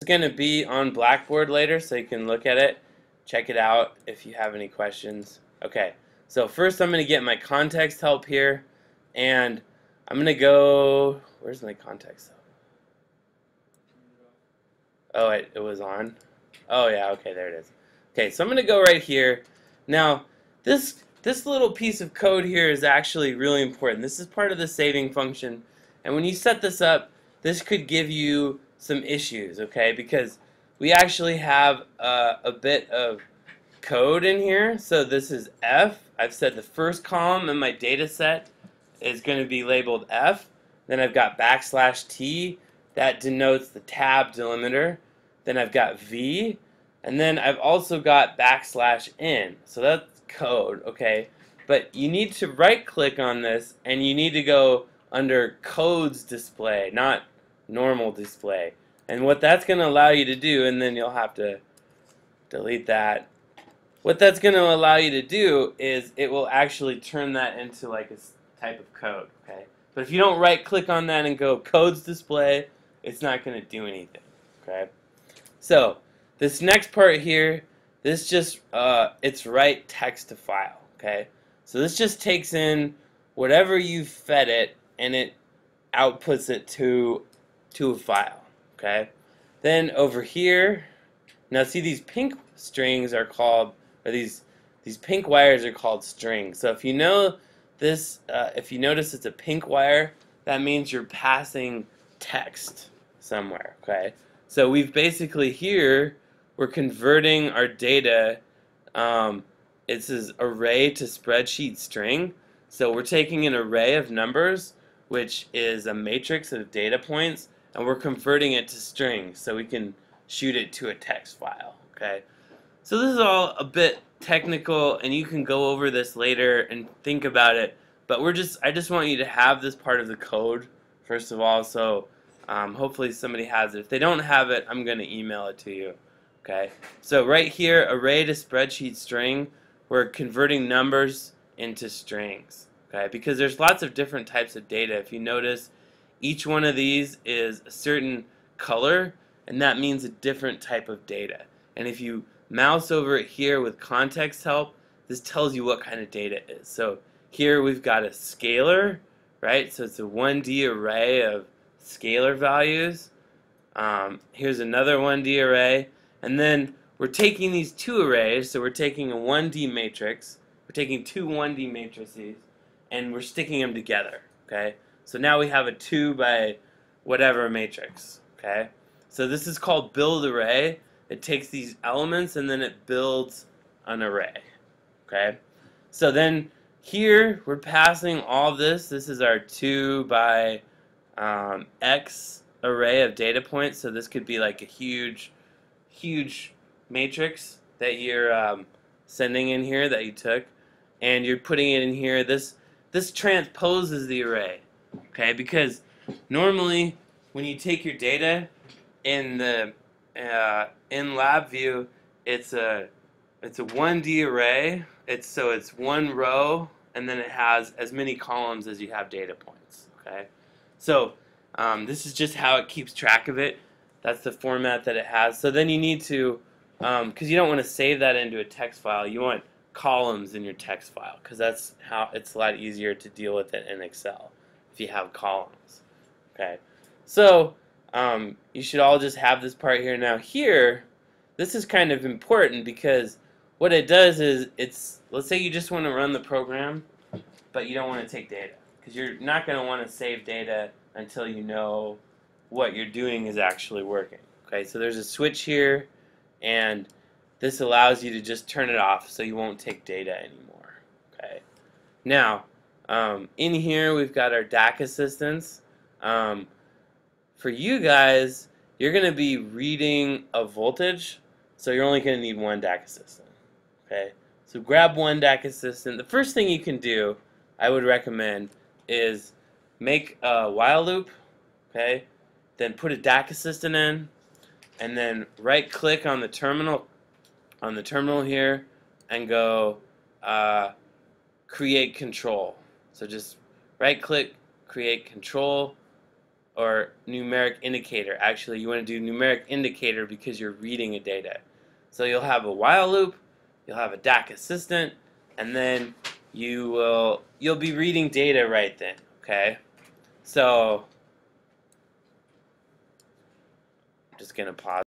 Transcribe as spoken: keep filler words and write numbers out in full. It's going to be on Blackboard later, so you can look at it, check it out if you have any questions. Okay, so first I'm going to get my context help here, and I'm going to go, where's my context help? Oh, it, it was on. Oh yeah, okay, there it is. Okay, so I'm going to go right here. Now, this this little piece of code here is actually really important. This is part of the saving function, and when you set this up, this could give you some issues, okay, because we actually have uh, a bit of code in here. So this is F. I've said the first column in my data set is going to be labeled F. Then I've got backslash T. That denotes the tab delimiter. Then I've got V, and then I've also got backslash N. So that's code, okay? But you need to right-click on this, and you need to go under codes display, not normal display. And what that's going to allow you to do, and then you'll have to delete that. What that's going to allow you to do is it will actually turn that into like a type of code, okay? But if you don't right-click on that and go codes display, it's not going to do anything, okay? So this next part here, this just uh, it's write text to file, okay? So this just takes in whatever you fed it, and it outputs it to to a file, okay? Then over here, now see these pink strings are called, or these these pink wires are called strings. So if you know this, uh, if you notice it's a pink wire, that means you're passing text somewhere, okay? So we've basically here, we're converting our data, um, it says array to spreadsheet string. So we're taking an array of numbers, which is a matrix of data points, and we're converting it to strings so we can shoot it to a text file, okay? So this is all a bit technical, and you can go over this later and think about it, but we're just, I just want you to have this part of the code, first of all, so Um, hopefully somebody has it. If they don't have it, I'm going to email it to you. Okay. So right here, array to spreadsheet string, we're converting numbers into strings. Okay. Because there's lots of different types of data. If you notice, each one of these is a certain color, and that means a different type of data. And if you mouse over it here with context help, this tells you what kind of data it is. So here we've got a scalar, right? So it's a one D array of scalar values. Um, here's another one D array, and then we're taking these two arrays, so we're taking a one D matrix, we're taking two one D matrices, and we're sticking them together, okay? So now we have a two by whatever matrix, okay? So this is called build array. It takes these elements and then it builds an array, okay? So then here we're passing all this. This is our two by Um, X array of data points, so this could be like a huge, huge matrix that you're um, sending in here that you took, and you're putting it in here. This this transposes the array, okay? Because normally when you take your data in the uh, in LabVIEW, it's a it's a one D array. It's so it's one row, and then it has as many columns as you have data points, okay? So um, this is just how it keeps track of it. That's the format that it has. So then you need to, because um, you don't want to save that into a text file, you want columns in your text file, because that's how it's a lot easier to deal with it in Excel if you have columns. Okay. So um, you should all just have this part here. Now here, this is kind of important, because what it does is it's, let's say you just want to run the program, but you don't want to take data, because you're not going to want to save data until you know what you're doing is actually working. Okay, so there's a switch here, and this allows you to just turn it off so you won't take data anymore. Okay, now um, in here we've got our D A Q assistants. Um, for you guys, you're going to be reading a voltage, so you're only going to need one D A Q assistant. Okay, so grab one D A Q assistant. The first thing you can do, I would recommend, is make a while loop, okay, then put a D A Q assistant in, and then right click on the terminal on the terminal here and go uh, create control. So just right click, create control, or numeric indicator. Actually, you want to do numeric indicator because you're reading a data. So you'll have a while loop, you'll have a D A Q assistant, and then you will you'll be reading data right then. Okay, so I'm just gonna pause.